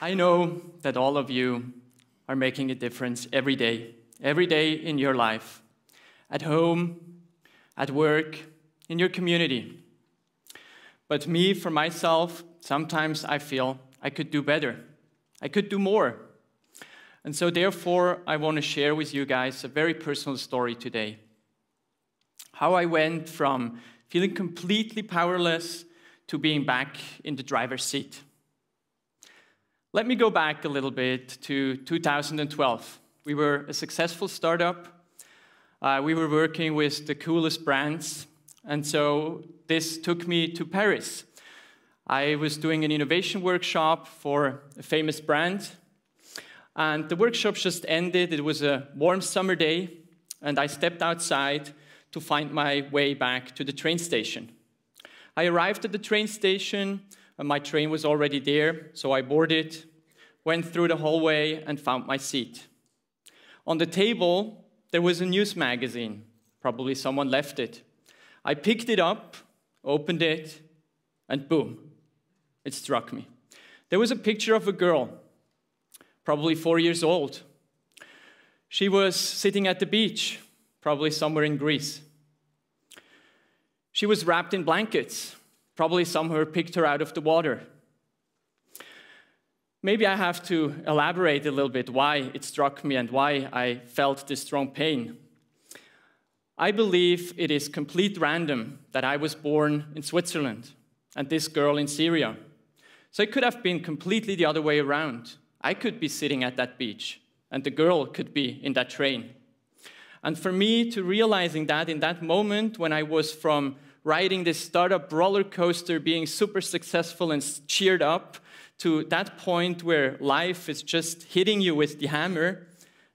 I know that all of you are making a difference every day in your life, at home, at work, in your community. But me, for myself, sometimes I feel I could do better. I could do more. And so therefore, I want to share with you guys a very personal story today. How I went from feeling completely powerless to being back in the driver's seat. Let me go back a little bit to 2012. We were a successful startup. We were working with the coolest brands. And so this took me to Paris. I was doing an innovation workshop for a famous brand. And the workshop just ended. It was a warm summer day. And I stepped outside to find my way back to the train station. I arrived at the train station. And my train was already there, so I boarded, went through the hallway, and found my seat. On the table, there was a news magazine. Probably someone left it. I picked it up, opened it, and boom, it struck me. There was a picture of a girl, probably 4 years old. She was sitting at the beach, probably somewhere in Greece. She was wrapped in blankets. Probably somewhere picked her out of the water. Maybe I have to elaborate a little bit why it struck me and why I felt this strong pain. I believe it is complete random that I was born in Switzerland and this girl in Syria. So it could have been completely the other way around. I could be sitting at that beach and the girl could be in that train. And for me to realizing that in that moment when I was from riding this startup roller coaster, being super successful and cheered up to that point where life is just hitting you with the hammer,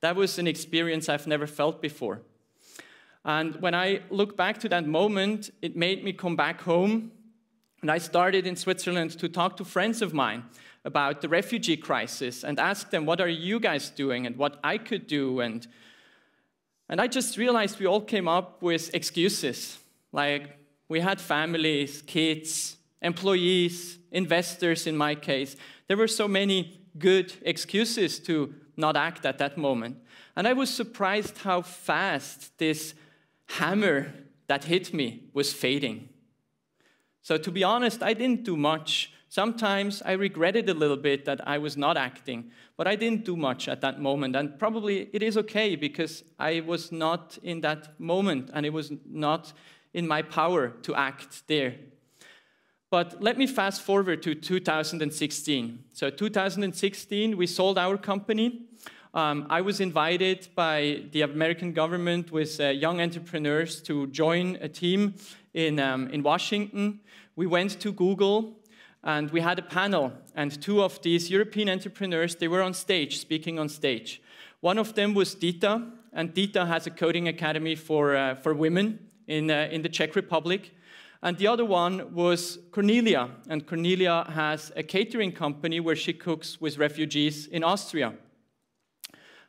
that was an experience I've never felt before. And when I look back to that moment, it made me come back home. And I started in Switzerland to talk to friends of mine about the refugee crisis and ask them, what are you guys doing and what I could do? And I just realized we all came up with excuses, like, we had families, kids, employees, investors in my case. There were so many good excuses to not act at that moment. And I was surprised how fast this hammer that hit me was fading. So to be honest, I didn't do much. Sometimes I regretted a little bit that I was not acting, but I didn't do much at that moment. And probably it is okay because I was not in that moment and it was not in my power to act there. But let me fast forward to 2016. So 2016, we sold our company. I was invited by the American government with young entrepreneurs to join a team in Washington. We went to Google and we had a panel, and two of these European entrepreneurs, they were on stage, speaking on stage. One of them was Dita, and Dita has a coding academy for women in the Czech Republic. And the other one was Cornelia. And Cornelia has a catering company where she cooks with refugees in Austria.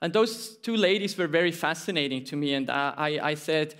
And those two ladies were very fascinating to me. And I said,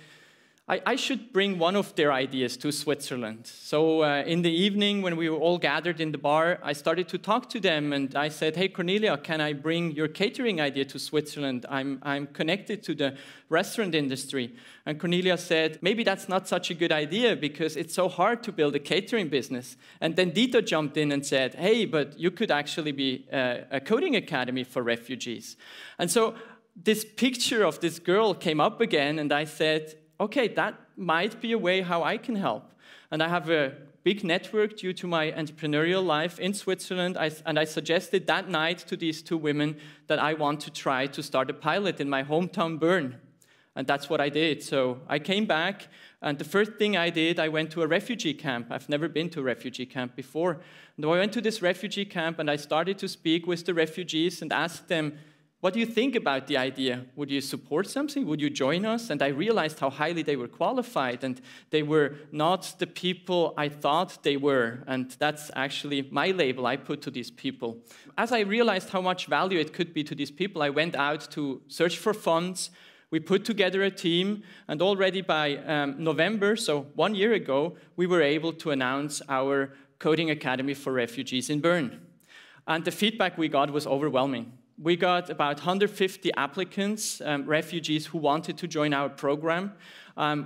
I should bring one of their ideas to Switzerland. So in the evening, when we were all gathered in the bar, I started to talk to them. And I said, hey, Cornelia, can I bring your catering idea to Switzerland? I'm connected to the restaurant industry. And Cornelia said, maybe that's not such a good idea because it's so hard to build a catering business. And then Dita jumped in and said, hey, but you could actually be a coding academy for refugees. And so this picture of this girl came up again, and I said, okay, that might be a way how I can help. And I have a big network due to my entrepreneurial life in Switzerland, and I suggested that night to these two women that I want to try to start a pilot in my hometown, Bern. And that's what I did. So I came back, and the first thing I did, I went to a refugee camp. I've never been to a refugee camp before. And I went to this refugee camp, and I started to speak with the refugees and asked them, What do you think about the idea? Would you support something? Would you join us? And I realized how highly they were qualified, and they were not the people I thought they were. And that's actually my label I put to these people. As I realized how much value it could be to these people, I went out to search for funds. We put together a team, and already by November, so 1 year ago, we were able to announce our Coding Academy for Refugees in Bern. And the feedback we got was overwhelming. We got about 150 applicants, refugees who wanted to join our program.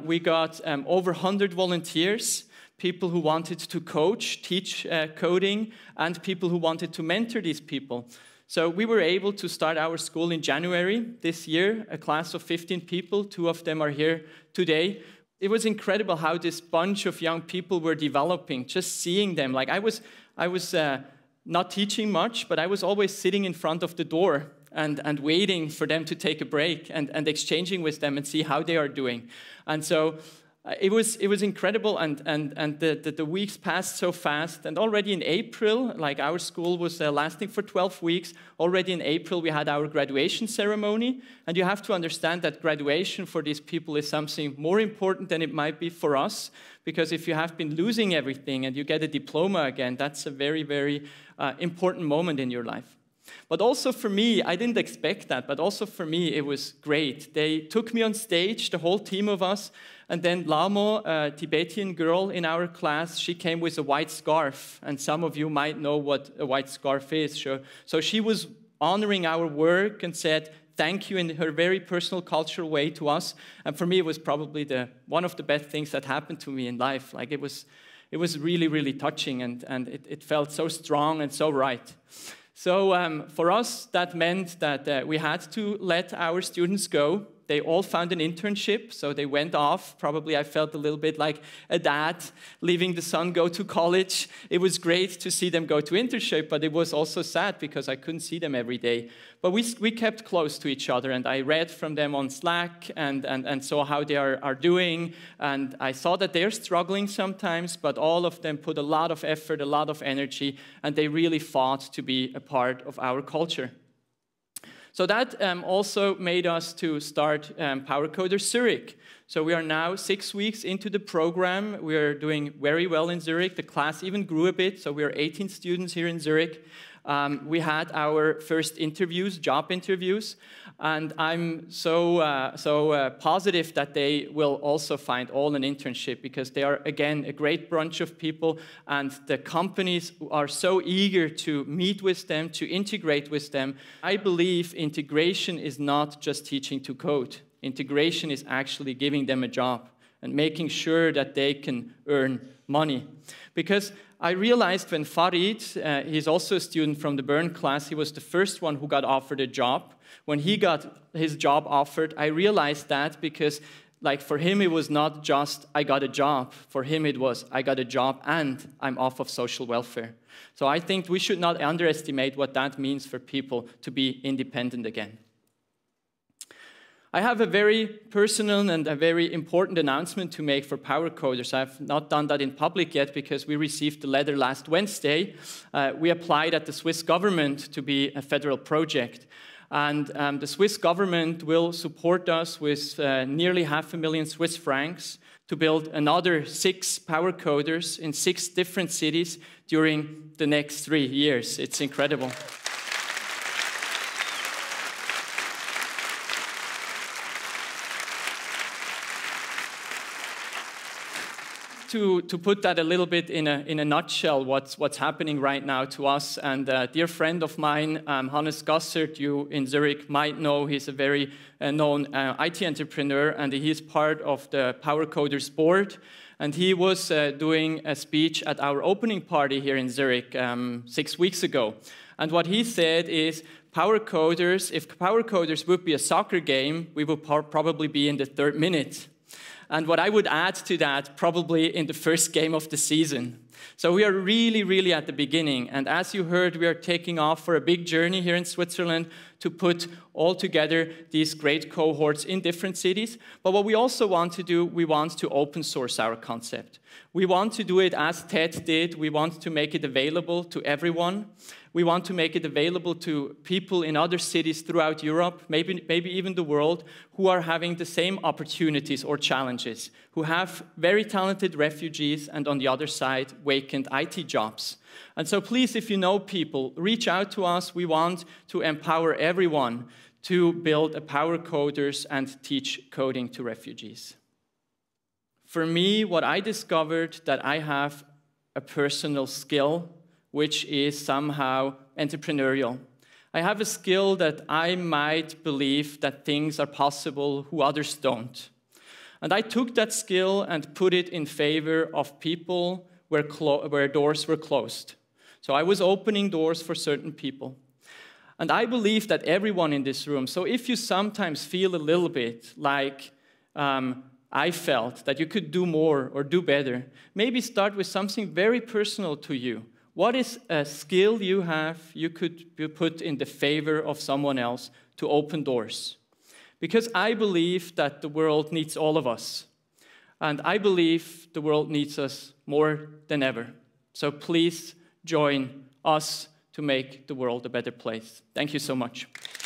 We got over 100 volunteers, people who wanted to coach, teach coding, and people who wanted to mentor these people. So we were able to start our school in January this year, a class of 15 people. 2 of them are here today. It was incredible how this bunch of young people were developing, just seeing them. Like I was not teaching much, but I was always sitting in front of the door and waiting for them to take a break and exchanging with them and see how they are doing. And so it was incredible, and the weeks passed so fast. And already in April, like our school was lasting for 12 weeks, already in April we had our graduation ceremony. And you have to understand that graduation for these people is something more important than it might be for us, because if you have been losing everything and you get a diploma again, that's a very, very important moment in your life. But also for me, I didn't expect that, but also for me, it was great. They took me on stage, the whole team of us, and then Lamo, a Tibetan girl in our class, she came with a white scarf, and some of you might know what a white scarf is. So she was honoring our work and said thank you in her very personal, cultural way to us. And for me, it was probably one of the best things that happened to me in life. Like it was really, really touching, and it felt so strong and so right. So for us, that meant that we had to let our students go. They all found an internship, so they went off. Probably I felt a little bit like a dad leaving the son go to college. It was great to see them go to internship, but it was also sad because I couldn't see them every day. But we kept close to each other, and I read from them on Slack and saw how they are doing. And I saw that they're struggling sometimes, but all of them put a lot of effort, a lot of energy, and they really fought to be a part of our culture. So that also made us to start Powercoders Zurich. So we are now 6 weeks into the program. We are doing very well in Zurich. The class even grew a bit, so we are 18 students here in Zurich. We had our first interviews, job interviews, and I'm so positive that they will also find all an internship, because they are, again, a great bunch of people, and the companies are so eager to meet with them, to integrate with them. I believe integration is not just teaching to code. Integration is actually giving them a job and making sure that they can earn money. Because I realized when Farid, he's also a student from the Bern class, he was the first one who got offered a job. When he got his job offered, I realized that because, like, for him it was not just, I got a job. For him it was, I got a job and I'm off of social welfare. So I think we should not underestimate what that means for people to be independent again. I have a very personal and a very important announcement to make for Powercoders. I've not done that in public yet because we received the letter last Wednesday. We applied at the Swiss government to be a federal project. And the Swiss government will support us with nearly $500,000 Swiss francs to build another 6 Powercoders in 6 different cities during the next 3 years. It's incredible. To put that a little bit in a nutshell, what's happening right now to us, and a dear friend of mine, Hannes Gossert, you in Zurich might know, he's a very known IT entrepreneur, and he's part of the Powercoders board, and he was doing a speech at our opening party here in Zurich 6 weeks ago. And what he said is, Powercoders, if Powercoders would be a soccer game, we would probably be in the 3rd minute. And what I would add to that, probably in the first game of the season. So we are really, really at the beginning. And as you heard, we are taking off for a big journey here in Switzerland to put all together these great cohorts in different cities. But what we also want to do, we want to open source our concept. We want to do it as TED did. We want to make it available to everyone. We want to make it available to people in other cities throughout Europe, maybe even the world, who are having the same opportunities or challenges, who have very talented refugees and, on the other side, vacant IT jobs. And so please, if you know people, reach out to us. We want to empower everyone to build a Powercoders and teach coding to refugees. For me, what I discovered that I have a personal skill, which is somehow entrepreneurial. I have a skill that I might believe that things are possible who others don't. And I took that skill and put it in favor of people where doors were closed. So I was opening doors for certain people. And I believe that everyone in this room, so if you sometimes feel a little bit like I felt that you could do more or do better, maybe start with something very personal to you. What is a skill you have you could put in the favor of someone else to open doors? Because I believe that the world needs all of us. And I believe the world needs us more than ever. So please join us to make the world a better place. Thank you so much.